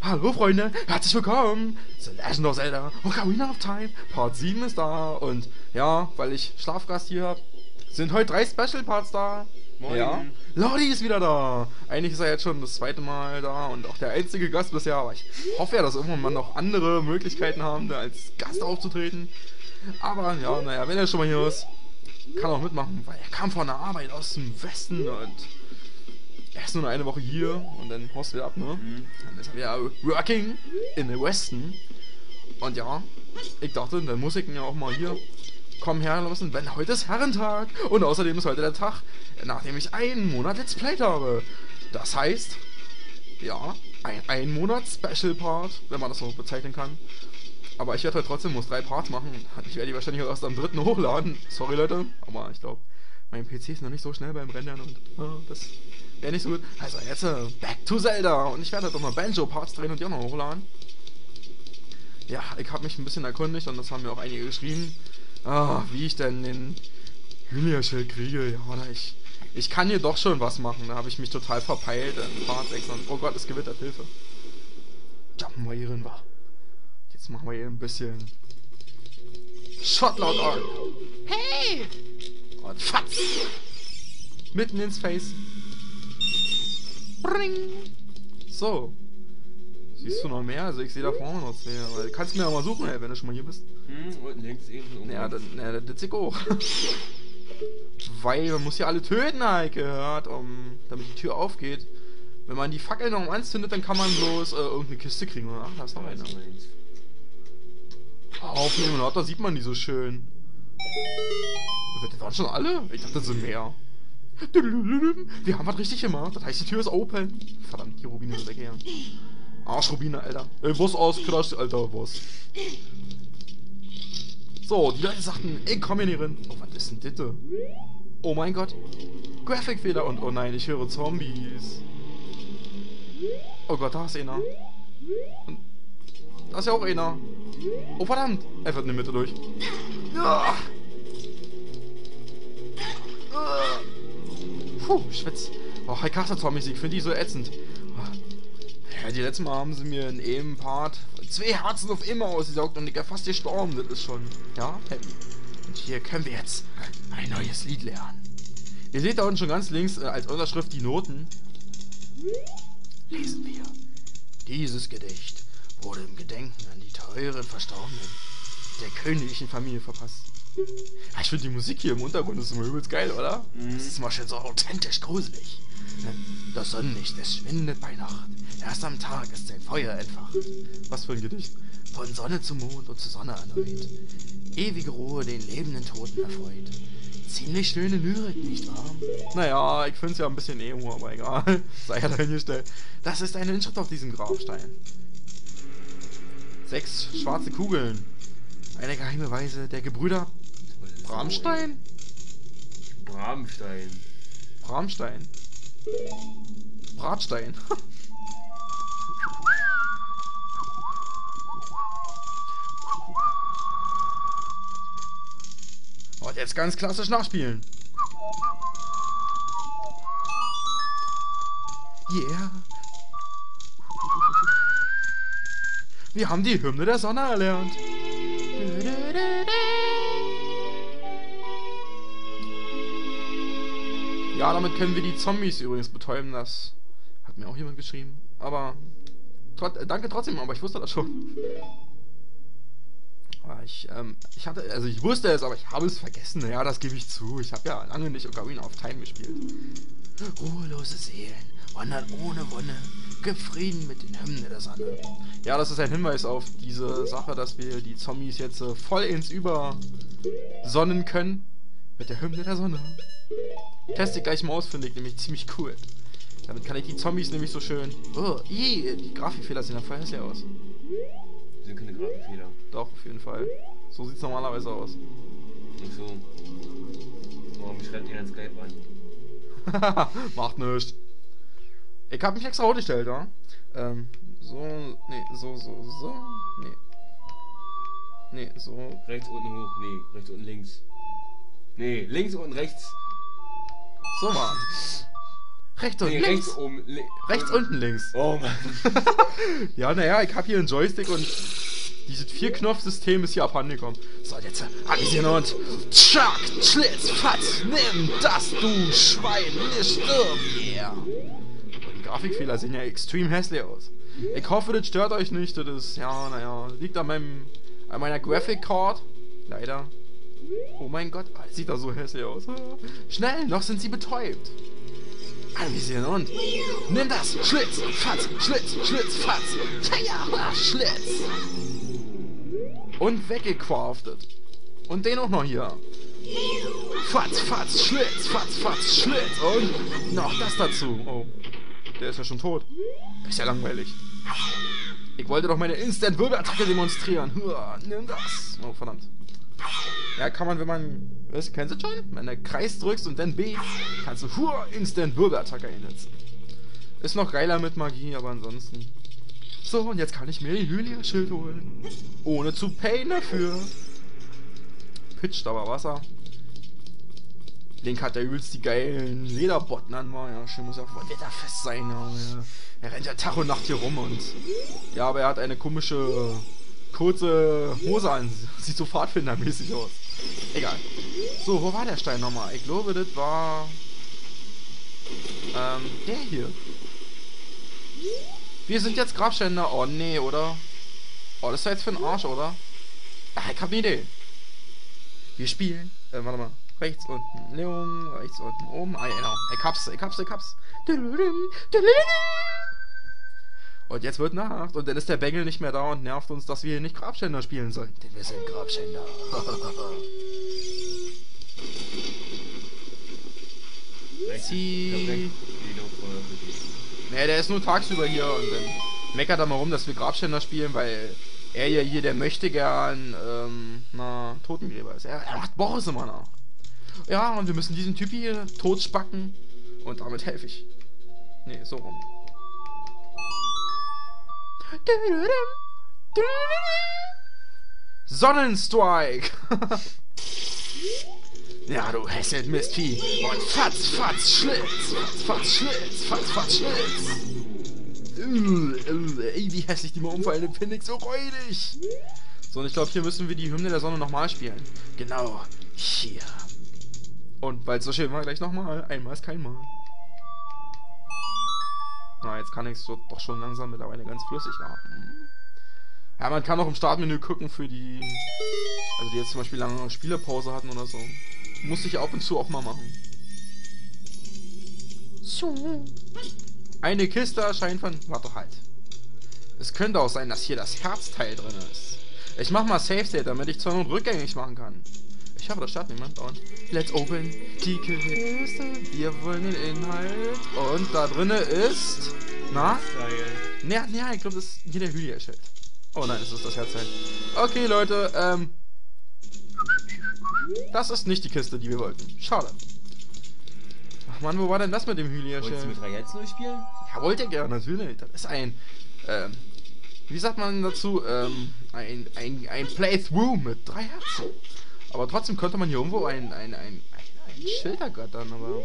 Hallo Freunde, herzlich willkommen zu The Legend of Zelda, Ocarina of Time, Part 7 ist da und ja, weil ich Schlafgast hier habe, sind heute 3 Special Parts da. Moin. Ja. Lordi ist wieder da. Eigentlich ist er jetzt schon das zweite Mal da und auch der einzige Gast bisher, aber ich hoffe ja, dass irgendwann noch andere Möglichkeiten haben, da als Gast aufzutreten. Aber ja, naja, wenn er schon mal hier ist, kann er auch mitmachen, weil er kam von der Arbeit aus dem Westen und erst nur eine Woche hier und dann haust du wieder ab, ne? Mhm. Dann ist er wieder working in the Westen. Und ja, ich dachte, dann muss ich ihn ja auch mal hier kommen herlassen, wenn heute ist Herrentag. Und außerdem ist heute der Tag, nachdem ich einen Monat Let's Play habe. Das heißt, ja, ein Monat Special Part, wenn man das so bezeichnen kann. Aber ich werde heute trotzdem muss 3 Parts machen. Ich werde die wahrscheinlich erst am 3. hochladen. Sorry Leute, aber ich glaube, mein PC ist noch nicht so schnell beim Rendern und das wäre nicht so gut. Also jetzt back to Zelda und ich werde halt auch mal Banjo-Parts drehen und die auch noch hochladen. Ja, ich habe mich ein bisschen erkundigt und das haben mir auch einige geschrieben, wie ich denn den Hylia-Schild kriege. Ja, ich kann hier doch schon was machen, da habe ich mich total verpeilt in Part 6 und oh Gott, es gewittert, Hilfe. Jumpen wir hierin, wa? Jetzt machen wir hier ein bisschen Shotloud on. Hey! Und fatz! Mitten ins Face. Bring. So. Siehst du noch mehr? Also ich sehe da vorne noch mehr. Aber du kannst mir ja mal suchen, ey, wenn du schon mal hier bist. Unten links eben. Ja, das sitze ich auch. Weil man muss ja alle töten, habe ich gehört, damit die Tür aufgeht. Wenn man die Fackel noch anzündet, dann kann man bloß irgendeine Kiste kriegen. Ach, da ist noch eine. Aufnehmen, da sieht man die so schön. Das waren schon alle? Ich dachte, das sind mehr. Wir haben was richtig gemacht. Das heißt, die Tür ist open. Verdammt, die Rubine sind weggegangen. Arschrubine, Alter. Ey, was ausgerascht, Alter, was? So, die Leute sagten, ey, komm hier nicht rein. Oh, was ist denn Ditte? Oh mein Gott. Graphikfehler und oh nein, ich höre Zombies. Oh Gott, da ist einer. Und da ist ja auch einer. Oh verdammt. Er wird in die Mitte durch. Ja. Puh, Schwitz. Oh, ich hasse Zombie-Sieg, finde ich so ätzend. Ja, die letzten Mal haben sie mir in eben Part 2 Herzen auf immer ausgesaugt und ich bin fast gestorben, das ist schon. Ja, happy. Und hier können wir jetzt ein neues Lied lernen. Ihr seht da unten schon ganz links als Unterschrift die Noten. Lesen wir. Dieses Gedicht wurde im Gedenken an die teuren Verstorbenen der königlichen Familie verpasst. Ich finde die Musik hier im Untergrund ist immer übelst geil, oder? Mhm. Das ist mal schön so authentisch gruselig. Das Sonnenlicht, es schwindet bei Nacht. Erst am Tag ist sein Feuer entfacht. Was für ein Gedicht. Von Sonne zu Mond und zu Sonne erneut. Ewige Ruhe den lebenden Toten erfreut. Ziemlich schöne Lyrik, nicht wahr? Naja, ich finde es ja ein bisschen emo, aber egal. Sei ja dahingestellt. Das ist eine Inschrift auf diesem Grabstein. 6 schwarze Kugeln. Eine geheime Weise der Gebrüder Bramstein? Bramstein. Bramstein. Bratstein. Und jetzt ganz klassisch nachspielen. Yeah. Wir haben die Hymne der Sonne erlernt. Ja, damit können wir die Zombies übrigens betäuben, das hat mir auch jemand geschrieben. Aber danke trotzdem, aber ich wusste das schon. Ich hatte, also ich wusste es, aber ich habe es vergessen. Ja, das gebe ich zu. Ich habe ja lange nicht Ocarina of Time gespielt. Ruhelose Seelen wandern ohne Wonne, gefrieden mit den Hymnen der Sonne. Ja, das ist ein Hinweis auf diese Sache, dass wir die Zombies jetzt vollends übersonnen können. Mit der Hymne der Sonne. Teste ich gleich mal aus, finde ich nämlich ziemlich cool. Damit kann ich die Zombies nämlich so schön. Oh, die Grafikfehler sehen ja voll hässlich aus. Sind keine Grafikfehler. Doch, auf jeden Fall. So sieht's normalerweise aus. Ach so. Warum schreibt ihr dann Skype an? Macht nichts. Ich hab mich extra hochgestellt, ja? So. Rechts unten hoch, nee, rechts unten links. Nee, links und rechts. So, Mann. Rechts und links. Rechts unten links. Oh, Mann. Ja, naja, ich habe hier einen Joystick und dieses Vier-Knopf-System ist hier abhandengekommen. So, jetzt anvisieren und... Tschack, Schlitz, Fatz, nimm das, du Schwein, nicht stirb mehr. Die Grafikfehler sehen ja extrem hässlich aus. Ich hoffe, das stört euch nicht. Das ist, ja, naja, liegt an meiner Graphic Card. Leider. Oh mein Gott, das sieht da so hässlich aus. Schnell, noch sind sie betäubt. Anvisieren und... Nimm das, Schlitz, Fatz, Schlitz, Schlitz, Fatz. Tja, Schlitz. Und weggekraftet. Und den auch noch hier. Fatz, Fatz, Schlitz, Fatz, Fatz, Schlitz. Und noch das dazu. Oh, der ist ja schon tot. Ist ja langweilig. Ich wollte doch meine Instant-Wirbelattacke demonstrieren. Hua, nimm das. Oh, verdammt. Ja, kann man, wenn man... Was, kennst du schon? Wenn du Kreis drückst und dann B, kannst du Instant-Wirbelattacke einsetzen. Ist noch geiler mit Magie, aber ansonsten... So, und jetzt kann ich mir die Hylia-Schild holen. Ohne zu payen dafür. Pitcht aber Wasser. Link hat der übelst die geilen Lederbotten an, war ja. Schön muss ja voll wetterfest sein, ja. Er rennt ja Tag und Nacht hier rum und... Ja, aber er hat eine komische... kurze Hose an. Sieht so pfadfindermäßig aus. Egal. So, wo war der Stein nochmal? Ich glaube, das war... der hier. Wir sind jetzt Grabstände. Oh, nee, oder? Oh, das ist ja jetzt für den Arsch, oder? Ach, ich hab ne Idee. Wir spielen... warte mal. Rechts unten links, rechts unten oben. Ah, genau. Ich hab's, ich hab's, ich hab's. Und jetzt wird Nacht. Und dann ist der Bengel nicht mehr da und nervt uns, dass wir hier nicht Grabständer spielen sollen. Denn wir sind Grabständer. Nee, der ist nur tagsüber hier und dann meckert er mal rum, dass wir Grabständer spielen, weil er ja hier, der möchte gern, na, Totengräber ist. Er macht Boris immer nach. Ja, und wir müssen diesen Typ hier totspacken und damit helfe ich. Nee, so rum. Sonnenstrike! Ja, du hässelt Mistvieh! Und Fatz, Fatz, Schlitz! Fatz, Fatz, Schlitz! Fatz, Fatz, Schlitz! Ey, wie hässlich die mal umfallen, finde ich so räudig! So, und ich glaube, hier müssen wir die Hymne der Sonne nochmal spielen. Genau, hier. Und weil es so schön war, gleich nochmal. Einmal ist kein Mal. Na, jetzt kann ich es doch schon langsam mittlerweile ganz flüssig haben. Ja, man kann auch im Startmenü gucken für die... Also die jetzt zum Beispiel lange Spielepause hatten oder so. Muss ich ab und zu auch mal machen. Eine Kiste erscheint von... Warte halt. Es könnte auch sein, dass hier das Herzteil drin ist. Ich mach mal Save State, damit ich zur Not rückgängig machen kann. Ich habe das Startmenü. Und let's open die Kiste. Wir wollen den Inhalt. Und da drinne ist... Na? Ja, ja, ich glaube, das ist hier der Hylia-Schild. Oh nein, es ist das Herzteil. Okay, Leute, das ist nicht die Kiste, die wir wollten. Schade. Ach man, wo war denn das mit dem Hylia-Schild? Wolltest du mit Rayets durchspielen? Ja, wollte ich gerne, natürlich. Das ist ein, wie sagt man dazu, ein Playthrough mit 3 Herzen. Aber trotzdem könnte man hier irgendwo ein Schild ergattern, aber...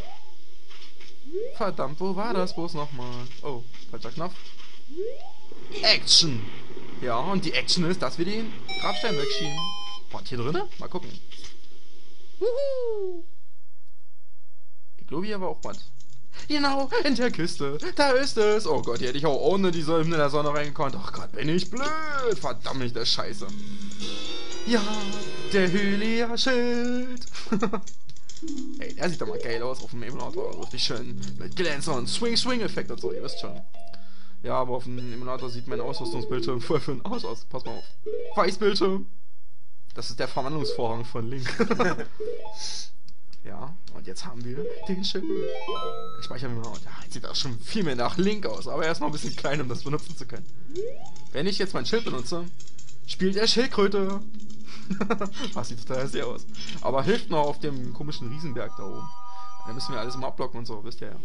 Verdammt, wo war das bloß nochmal? Oh, falscher Knopf. Action! Ja, und die Action ist, dass wir den Grabstein wegschieben. Was, hier drin? Mal gucken. Wuhu! Ich glaube, hier war auch was. Genau, in der Kiste. Da ist es. Oh Gott, hier hätte ich auch ohne diese Hymne der Sonne reingekonnt. Ach Gott, bin ich blöd. Verdammt, nicht der Scheiße. Ja, der Hylia-Schild. Ey, der sieht doch mal geil aus auf dem Emulator. Richtig schön. Mit Glänzer und Swing-Swing-Effekt und so, ihr wisst schon. Ja, aber auf dem Emulator sieht mein Ausrüstungsbildschirm voll für den Arsch aus. Pass mal auf. Weißbildschirm. Das ist der Verwandlungsvorhang von Link. Ja, und jetzt haben wir den Schild. Ich speichere mir mal. Ja, jetzt sieht das schon viel mehr nach Link aus. Aber er ist noch ein bisschen klein, um das benutzen zu können. Wenn ich jetzt mein Schild benutze, spielt er Schildkröte. Das sieht total sehr aus. Aber hilft noch auf dem komischen Riesenberg da oben. Da müssen wir alles immer abblocken und so, wisst ihr ja.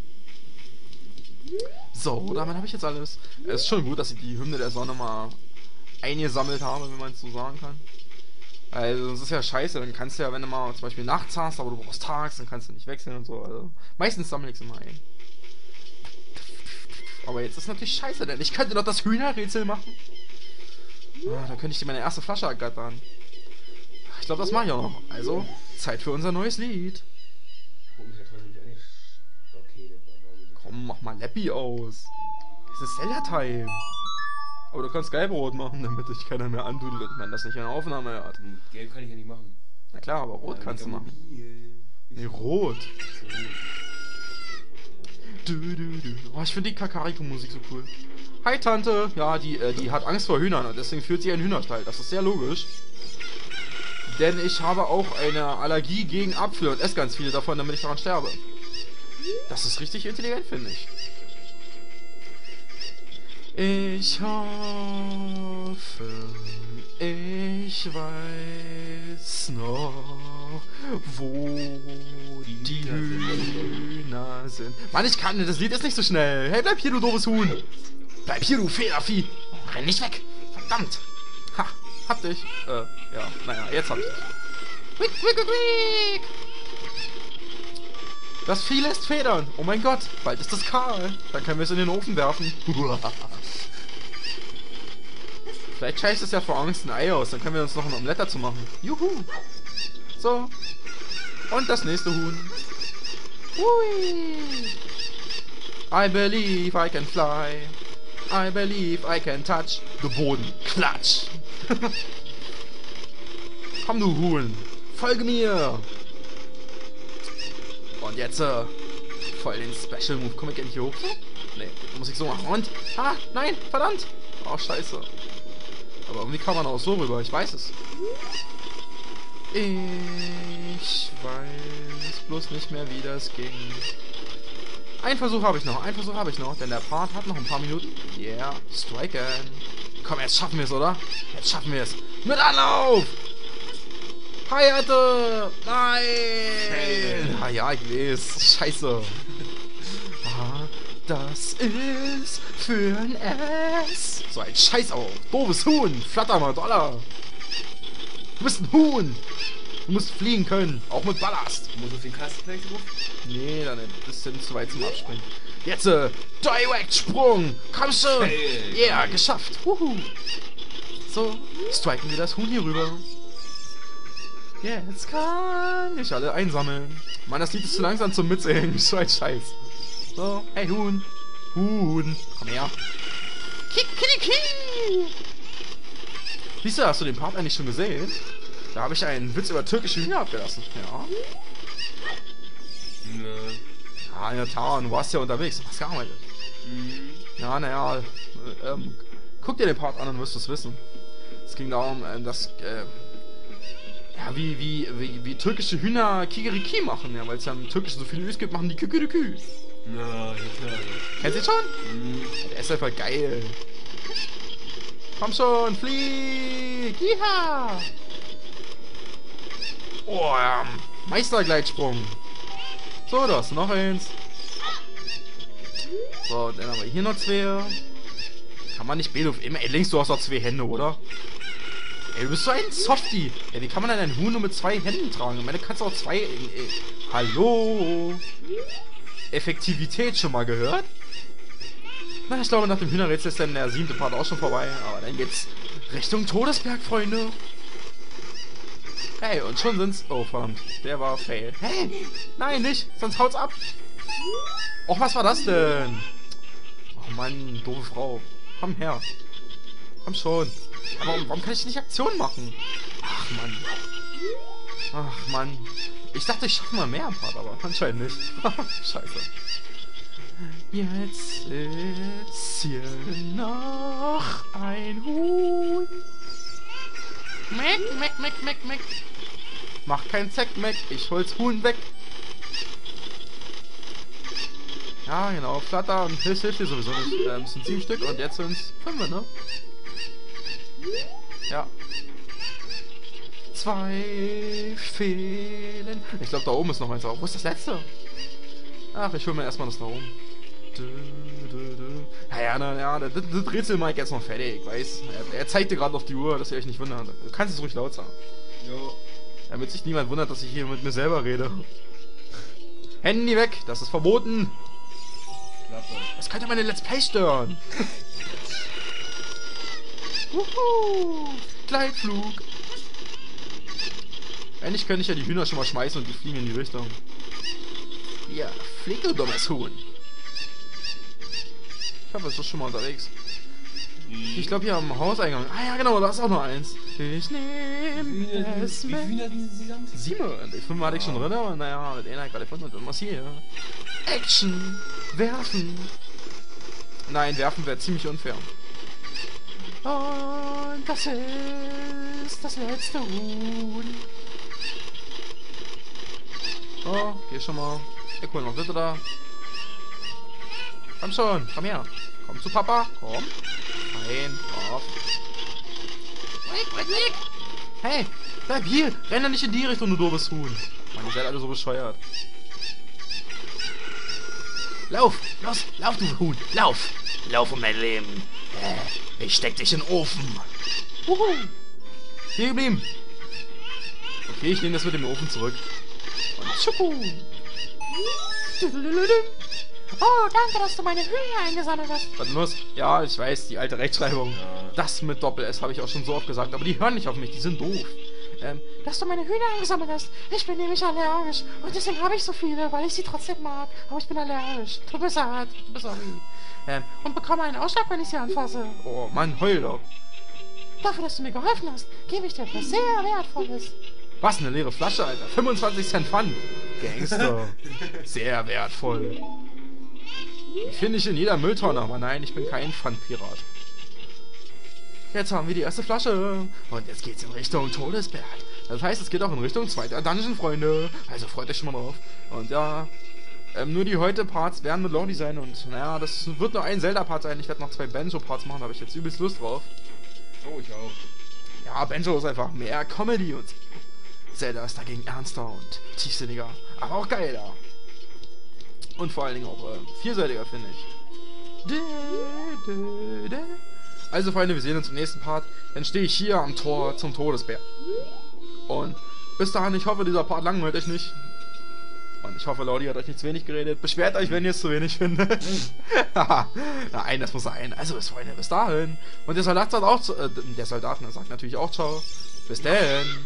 So, damit habe ich jetzt alles. Es ist schon gut, dass ich die Hymne der Sonne mal eingesammelt habe, wenn man es so sagen kann. Also, das ist ja scheiße. Dann kannst du ja, wenn du mal zum Beispiel nachts hast, aber du brauchst tags, dann kannst du nicht wechseln und so. Also, meistens sammle ich es immer ein. Aber jetzt ist natürlich scheiße, denn ich könnte doch das Hühnerrätsel machen. Ah, da könnte ich dir meine erste Flasche ergattern. Ich glaube, das mache ich auch noch. Also, Zeit für unser neues Lied. Komm, mach mal Lappy aus. Es ist Zelda-Time. Aber du kannst Gelbrot machen, damit dich keiner mehr andudelt und man das nicht in der Aufnahme hat. Gelb kann ich ja nicht machen. Na klar, aber Rot kannst du machen. Nee, Rot. Oh, ich finde die Kakariko-Musik so cool. Hi, Tante. Ja, die hat Angst vor Hühnern und deswegen führt sie einen Hühnerstall. Das ist sehr logisch. Denn ich habe auch eine Allergie gegen Apfel und esse ganz viele davon, damit ich daran sterbe. Das ist richtig intelligent, finde ich. Ich hoffe, ich weiß noch, wo die Hühner sind. Mann, ich kann, das Lied ist nicht so schnell. Hey, bleib hier, du doofes Huhn. Bleib hier, du Federvieh. Renn nicht weg. Verdammt. Ha. Hab dich. Ja. Naja, jetzt hab ich dich. Quick, quick, quick. Das Vieh lässt Federn. Oh mein Gott. Bald ist das kahl. Dann können wir es in den Ofen werfen. Vielleicht scheißt es ja vor Angst ein Ei aus. Dann können wir uns noch ein Omelett dazu machen. Juhu. So. Und das nächste Huhn. Hui. I believe I can fly. I believe I can touch the Boden. Klatsch. Komm, du Huhn. Folge mir. Und jetzt, voll den Special Move. Komm ich endlich hoch? Nee, muss ich so machen. Und? Ah, nein, verdammt. Oh, scheiße. Aber irgendwie kann man auch so rüber. Ich weiß es. Ich weiß bloß nicht mehr, wie das ging. Einen Versuch habe ich noch. Einen Versuch habe ich noch. Denn der Part hat noch ein paar Minuten. Yeah, strike an. Komm, jetzt schaffen wir es, oder? Jetzt schaffen wir es. Mit Anlauf! Heirate! Nein! Ah ja, ich weiß. Scheiße. Ah, das ist für ein S. So ein Scheiß auch. Doofes Huhn. Flatter mal, Dollar. Du bist ein Huhn. Du musst fliegen können. Auch mit Ballast. Du musst auf den Kasten gleich drauf? Nee, dann ein bisschen zu weit zum Abspringen. Jetzt, Direct-Sprung. Komm schon. Yeah, geschafft. Huhu. So, striken wir das Huhn hier rüber. Jetzt kann ich alle einsammeln. Mann, das Lied ist zu langsam zum Mitsingen. So ein Scheiß. So, hey Huhn. Huhn. Komm her. Kikiriki. Siehst du, hast du den Part eigentlich schon gesehen? Da habe ich einen Witz über türkische Hühner abgelassen. Ja. Nö. Ja, in der Tat, du warst ja unterwegs. Du hast gearbeitet. Mhm. Ja, naja. Guck dir den Part an und wirst es wissen. Es ging darum, dass... Ja, wie türkische Hühner Kikeriki machen, ja, weil es ja im Türkischen so viele Üs gibt, machen die Kükürükü. Ja, klar. Kennst du schon? Mhm. Der ist einfach geil. Komm schon, flieg! Jiha! Oh, Meistergleitsprung. So, das noch eins. So, dann haben wir hier noch zwei. Kann man nicht Beethoven... Immer, links, du hast doch zwei Hände, oder? Ey, du bist so ein Softie. Ey, wie kann man denn einen Huhn nur mit zwei Händen tragen? Ich meine, kannst du auch zwei... Hallo? Effektivität schon mal gehört? Na, ich glaube, nach dem Hühnerrätsel ist dann der 7. Part auch schon vorbei. Aber dann geht's Richtung Todesberg, Freunde. Hey, und schon sind's... Oh, verdammt. Der war fail. Hey! Nein, nicht! Sonst haut's ab! Och, was war das denn? Oh Mann, doofe Frau. Komm her. Komm schon. Aber warum kann ich nicht Aktion machen? Ach Mann. Ach Mann. Ich dachte, ich schaffe mal mehr am Part, aber anscheinend nicht. Scheiße. Jetzt ist hier noch ein Huhn. Meck, meck, meck, meck, meck. Mach kein Zeck, meck. Ich hol's Huhn weg. Ja, genau. Flatter und Hiss hilft dir sowieso nicht. Es sind 7 Stück und jetzt sind's 5, ne? Ja. 2 fehlen. Ich glaube, da oben ist noch eins. Wo ist das letzte? Ach, ich hole mir erstmal das da oben. Naja, naja, das Rätsel mache ich jetzt noch fertig, weiß. Er zeigt dir gerade auf die Uhr, dass ihr euch nicht wundert. Du kannst es ruhig laut sagen. Jo. Damit sich niemand wundert, dass ich hier mit mir selber rede. Handy weg, das ist verboten. Das könnte meine Let's Play stören. Wuhu! Gleitflug! Eigentlich könnte ich ja die Hühner schon mal schmeißen und die fliegen in die Richtung. Ja, flieg du dummes Huhn! Ich hoffe, es ist schon mal unterwegs. Ich glaube hier am Hauseingang. Ah ja, genau, da ist auch noch eins. Ich nehme es mit. Wie viele sind es insgesamt? 7. Die 5 hatte ich schon drin, aber naja, mit einer gerade gefunden. Und was hier? Action! Werfen! Nein, werfen wäre ziemlich unfair. Und das ist das letzte Huhn. Oh, geh schon mal. Ja, cool, noch bitte da. Komm schon, komm her. Komm zu Papa, komm. Nein, auf. Weg. Hey, bleib hier. Renn doch nicht in die Richtung, du doofes Huhn. Mann, ihr seid alle so bescheuert. Lauf, los, lauf, du Huhn. Lauf. Lauf um mein Leben. Ich steck dich in den Ofen. Wuhu. Hier geblieben. Okay, ich nehme das mit dem Ofen zurück. Und tschupu. Oh, danke, dass du meine Hühner eingesammelt hast. Was muss? Ja, ich weiß, die alte Rechtschreibung. Das mit Doppel-S habe ich auch schon so oft gesagt, aber die hören nicht auf mich, die sind doof. Dass du meine Hühner eingesammelt hast. Ich bin nämlich allergisch. Und deswegen habe ich so viele, weil ich sie trotzdem mag. Aber ich bin allergisch. Du bist hart. Du bist und bekomme einen Ausschlag, wenn ich sie anfasse. Oh, Mann, heul doch. Dafür, dass du mir geholfen hast, gebe ich dir etwas sehr Wertvolles. Was, eine leere Flasche, Alter. 25 Cent Pfand. Gangster. Sehr wertvoll. Die finde ich in jeder Mülltonne, aber nein, ich bin kein Pfandpirat. Jetzt haben wir die erste Flasche. Und jetzt geht's in Richtung Todesberg. Das heißt, es geht auch in Richtung 2. Dungeon, Freunde. Also freut euch schon mal drauf. Und ja, nur die heute Parts werden mit Lordi sein. Und naja, das wird nur ein Zelda-Part sein. Ich werde noch 2 Banjo-Parts machen, da habe ich jetzt übelst Lust drauf. Oh, ich auch. Ja, Banjo ist einfach mehr Comedy und Zelda ist dagegen ernster und tiefsinniger. Aber auch geiler. Und vor allen Dingen auch vielseitiger, finde ich. Also Freunde, wir sehen uns im nächsten Part. Dann stehe ich hier am Tor zum Todesberg. Und bis dahin, ich hoffe, dieser Part langweilt euch nicht. Und ich hoffe, Lordi hat euch nicht zu wenig geredet. Beschwert euch, wenn ihr es zu wenig findet. Nein, das muss sein. Also bis Freunde, bis dahin. Und der Soldat sagt natürlich auch ciao. Bis denn.